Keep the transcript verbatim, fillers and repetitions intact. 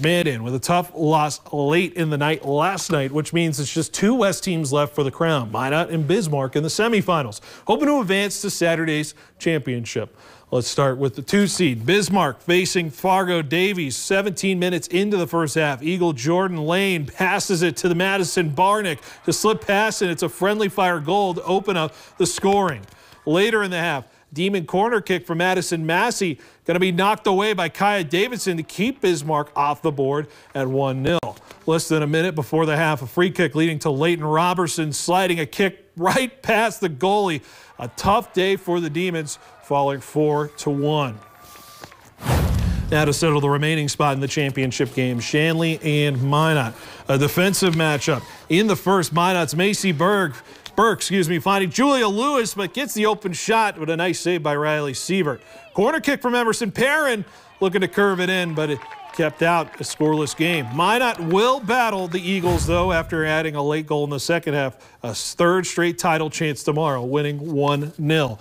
Mid-in with a tough loss late in the night last night, which means it's just two West teams left for the crown, Minot and Bismarck in the semifinals, hoping to advance to Saturday's championship. Let's start with the two seed Bismarck facing Fargo Davies. seventeen minutes into the first half, Eagle Jordan Lane passes it to the Madison Barnick to slip past, and it's a friendly fire goal to open up the scoring. Later in the half, demon corner kick for Madison Massey, going to be knocked away by Kaya Davidson to keep Bismarck off the board at one nil. Less than a minute before the half, a free kick leading to Layton Robertson sliding a kick right past the goalie. A tough day for the Demons, falling four to one. Now to settle the remaining spot in the championship game, Shanley and Minot. A defensive matchup. In the first, Minot's Macy Berg Burke, excuse me, finding Julia Lewis, but gets the open shot with a nice save by Riley Sievert. Corner kick from Emerson Perrin, looking to curve it in, but it kept out a scoreless game. Minot will battle the Eagles, though, after adding a late goal in the second half. A third straight title chance tomorrow, winning one nil.